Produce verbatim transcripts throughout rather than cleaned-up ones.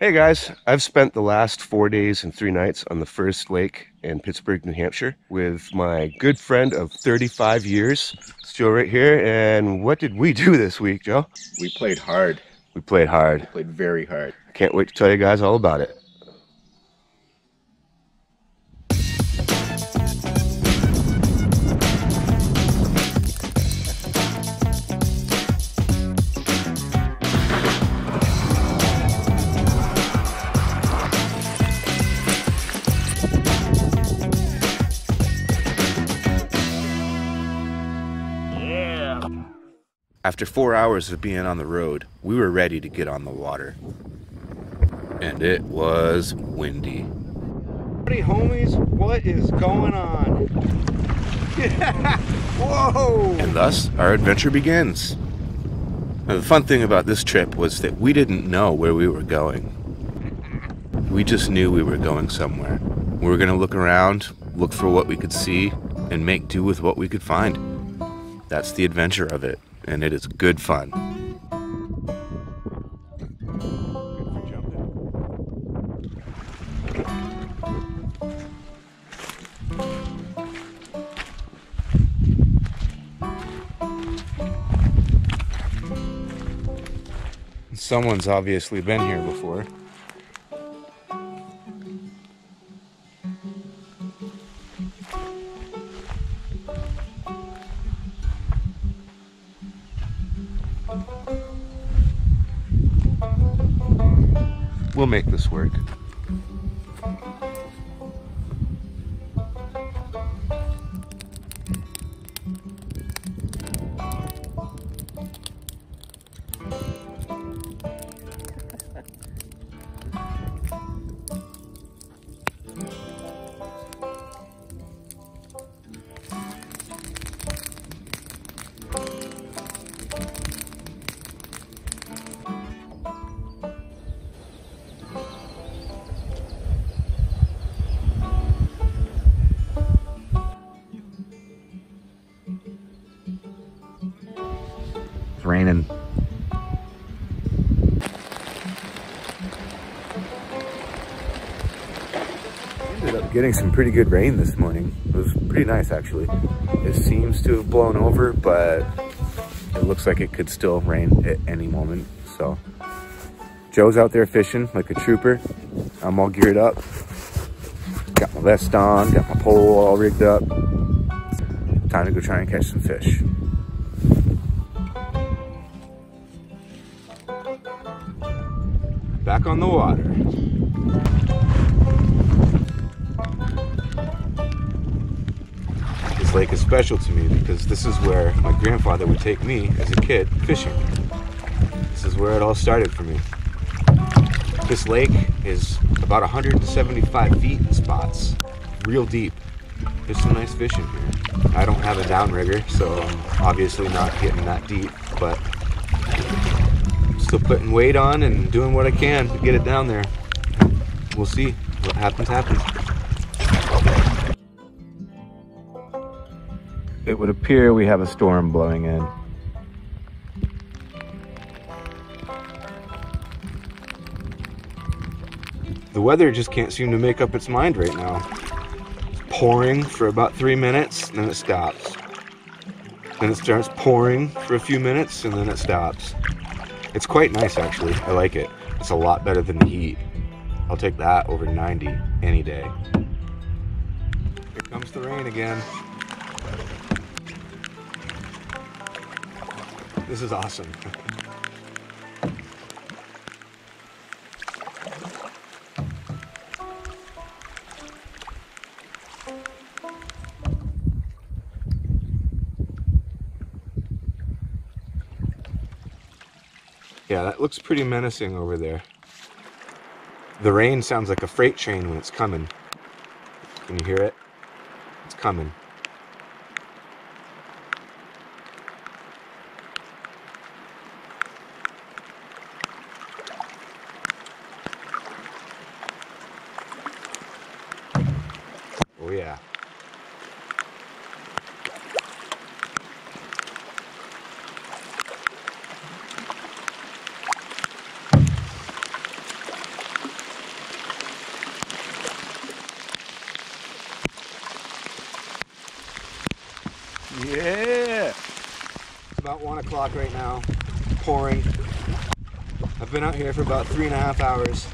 Hey guys, I've spent the last four days and three nights on the first lake in Pittsburg, New Hampshire with my good friend of thirty-five years, it's Joe right here. And what did we do this week, Joe? We played hard. We played hard. We played very hard. I can't wait to tell you guys all about it. After four hours of being on the road, we were ready to get on the water. And it was windy. Howdy homies, what is going on? Yeah. Whoa! And thus, our adventure begins. Now, the fun thing about this trip was that we didn't know where we were going. We just knew we were going somewhere. We were gonna look around, look for what we could see, and make do with what we could find. That's the adventure of it. And it is good fun. Someone's obviously been here before. We'll make this work. Raining. Ended up getting some pretty good rain this morning. It was pretty nice actually. It seems to have blown over, but it looks like it could still rain at any moment. So Joe's out there fishing like a trooper. I'm all geared up. Got my vest on, got my pole all rigged up. Time to go try and catch some fish. Back on the water. This lake is special to me because this is where my grandfather would take me as a kid fishing. This is where it all started for me. This lake is about one hundred seventy-five feet in spots, real deep. There's some nice fishing here. I don't have a downrigger, so I'm obviously not getting that deep, but still putting weight on and doing what I can to get it down there. We'll see what happens, happens. It would appear we have a storm blowing in. The weather just can't seem to make up its mind right now. It's pouring for about three minutes, then it stops. Then it starts pouring for a few minutes, and then it stops. It's quite nice, actually. I like it. It's a lot better than the heat. I'll take that over ninety any day. Here comes the rain again. This is awesome. Yeah, that looks pretty menacing over there. The rain sounds like a freight train when it's coming. Can you hear it? It's coming. Oh yeah. Yeah. It's about one o'clock right now, pouring. I've been out here for about three and a half hours.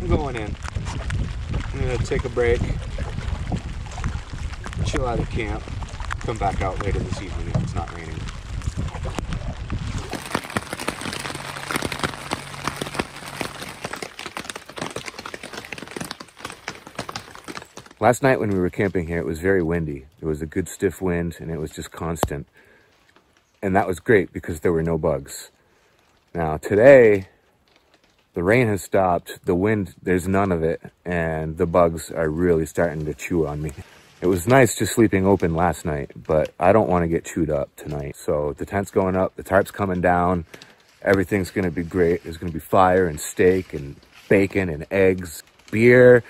I'm going in. I'm gonna take a break, chill out at camp, come back out later this evening if it's not raining. Last night when we were camping here, it was very windy. There was a good stiff wind and it was just constant. And that was great because there were no bugs. Now today, the rain has stopped, the wind, there's none of it, and the bugs are really starting to chew on me. It was nice just sleeping open last night, but I don't want to get chewed up tonight. So the tent's going up, the tarp's coming down, everything's going to be great. There's going to be fire and steak and bacon and eggs, beer.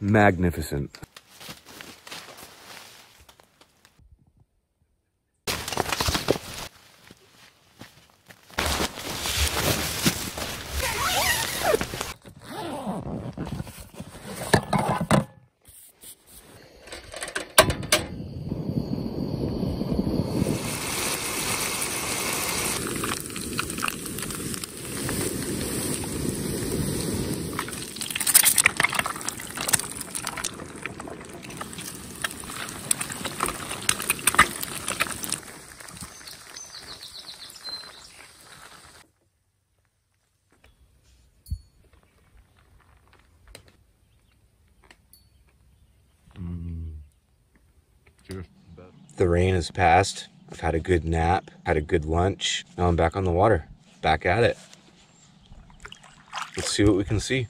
Magnificent. The rain has passed. I've had a good nap, had a good lunch. Now I'm back on the water, back at it. Let's see what we can see.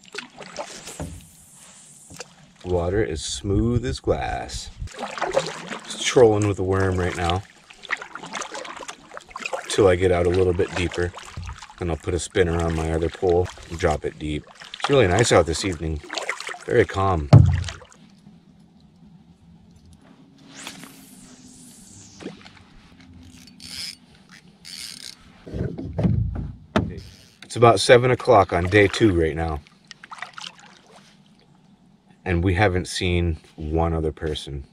Water is smooth as glass. Just trolling with a worm right now. Till I get out a little bit deeper. Then I'll put a spinner on my other pole and drop it deep. It's really nice out this evening. Very calm. It's about seven o'clock on day two right now, and we haven't seen one other person.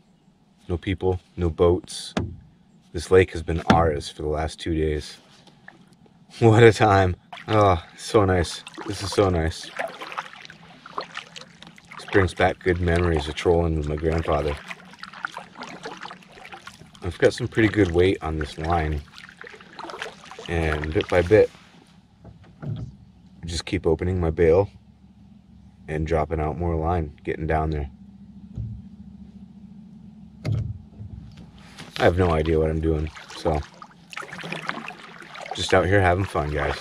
No people, no boats. This lake has been ours for the last two days. What a time. Oh, so nice. This is so nice. This brings back good memories of trolling with my grandfather. I've got some pretty good weight on this line, and bit by bit, just keep opening my bail and dropping out more line, getting down there. I have no idea what I'm doing, so just out here having fun, guys.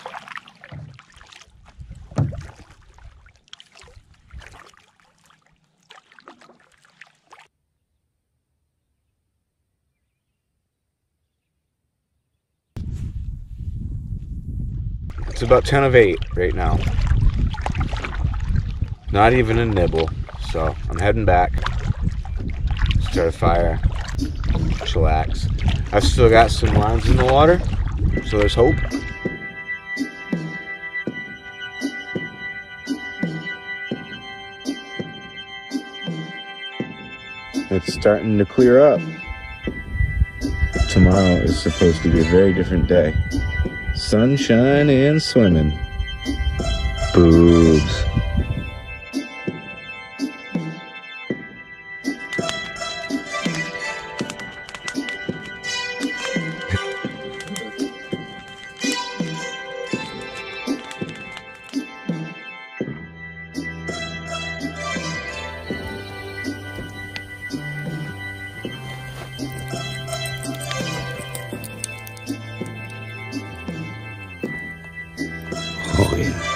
It's about ten of eight right now. Not even a nibble, so I'm heading back. Start a fire, chillax. I've still got some lines in the water, so there's hope. It's starting to clear up. Tomorrow is supposed to be a very different day. Sunshine and swimming. Boobs. Oh, yeah.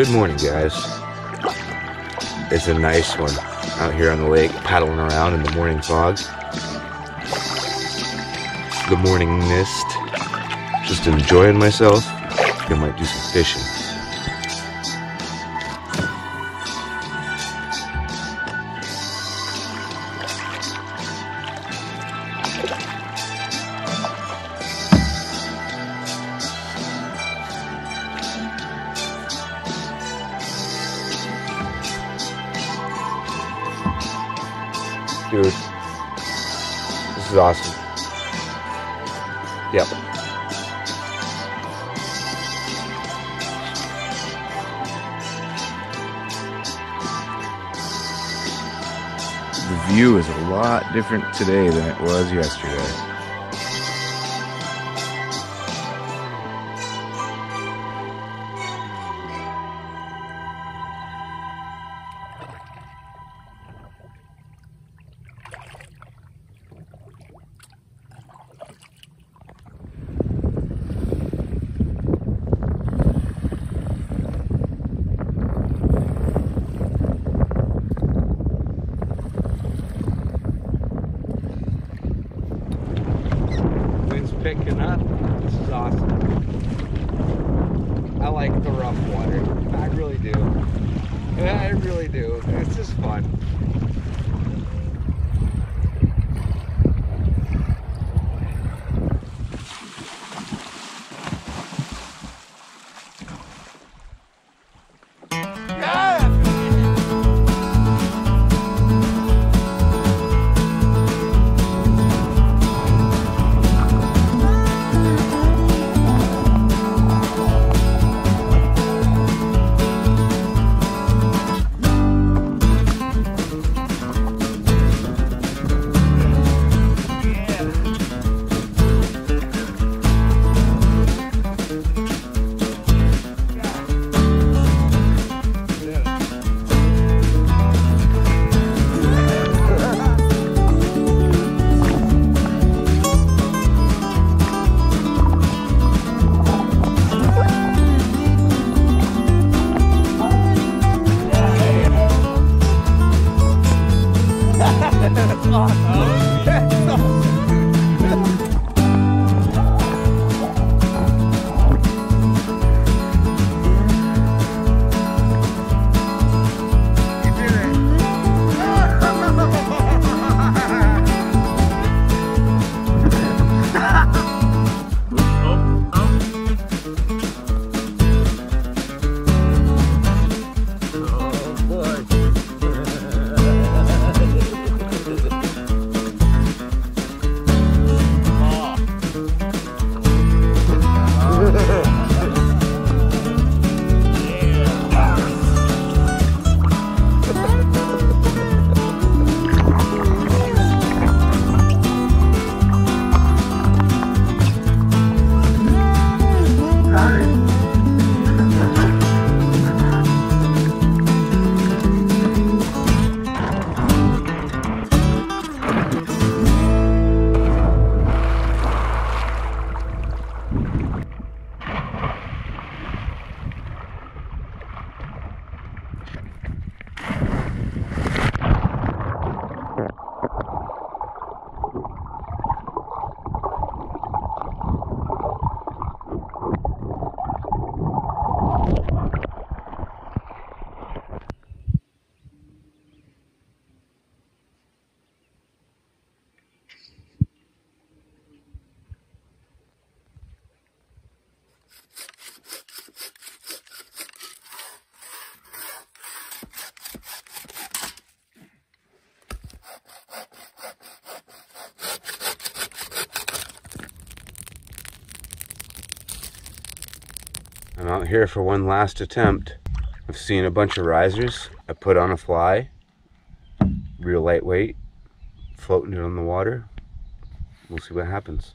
Good morning, guys. It's a nice one out here on the lake, paddling around in the morning fog. The morning mist. Just enjoying myself. I might do some fishing. Dude, this is awesome. Yep. The view is a lot different today than it was yesterday. Picking up. This is awesome. I like the rough water. I really do. I really do. It's just fun. I'm out here for one last attempt. I've seen a bunch of risers. I put on a fly, real lightweight, floating it on the water. We'll see what happens.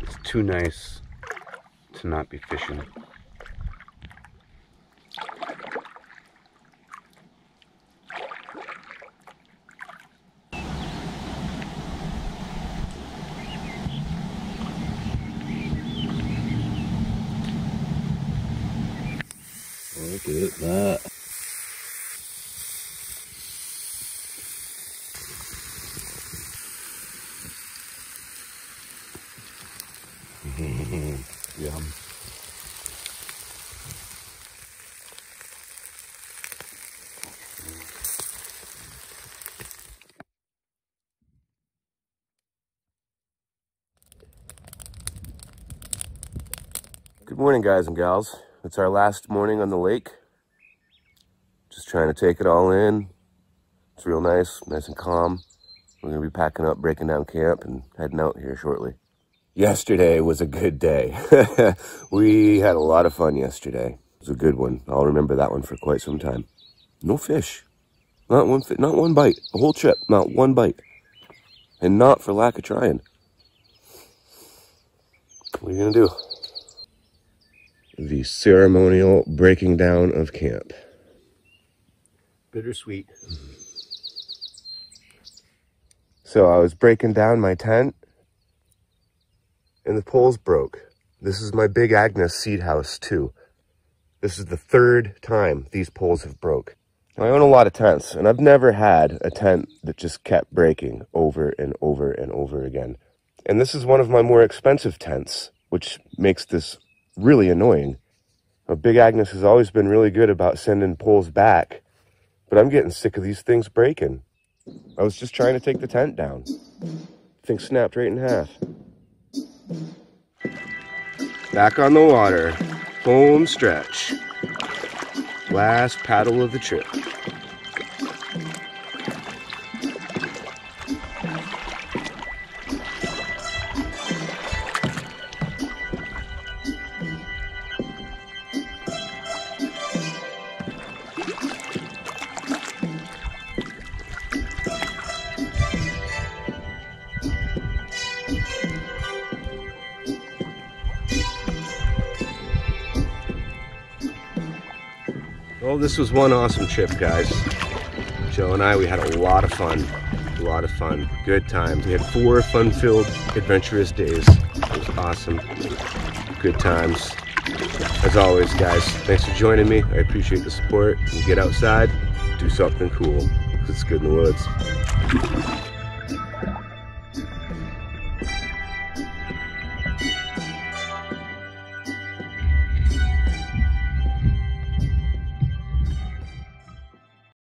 It's too nice to not be fishing. Look at at that. Yum. Good morning, guys and gals. It's our last morning on the lake. Just trying to take it all in. It's real nice, nice and calm. We're gonna be packing up, breaking down camp, and heading out here shortly. Yesterday was a good day. We had a lot of fun yesterday. It was a good one. I'll remember that one for quite some time. No fish. Not one fi- not one bite. The whole trip, not one bite. And not for lack of trying. What are you gonna do? The ceremonial breaking down of camp. Bittersweet. So I was breaking down my tent, and the poles broke. This is my Big Agnes seed house too. This is the third time these poles have broke. Now, I own a lot of tents, and I've never had a tent that just kept breaking over and over and over again. And this is one of my more expensive tents, which makes this really annoying. Now, Big Agnes has always been really good about sending poles back, but I'm getting sick of these things breaking. I was just trying to take the tent down. Thing snapped right in half. Back on the water, home stretch. Last paddle of the trip. Well, this was one awesome trip, guys. Joe and I, we had a lot of fun. A lot of fun. Good times. We had four fun-filled, adventurous days. It was awesome. Good times. As always, guys, thanks for joining me. I appreciate the support. You get outside, do something cool. It's good in the woods.